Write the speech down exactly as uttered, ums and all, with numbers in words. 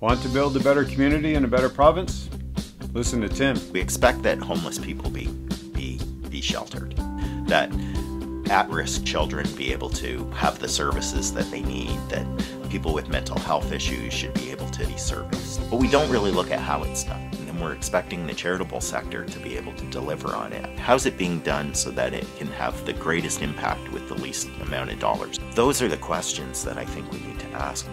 Want to build a better community and a better province? Listen to Tim. We expect that homeless people be, be, be sheltered, that at-risk children be able to have the services that they need, that people with mental health issues should be able to be serviced. But we don't really look at how it's done, and we're expecting the charitable sector to be able to deliver on it. How's it being done so that it can have the greatest impact with the least amount of dollars? Those are the questions that I think we need to ask.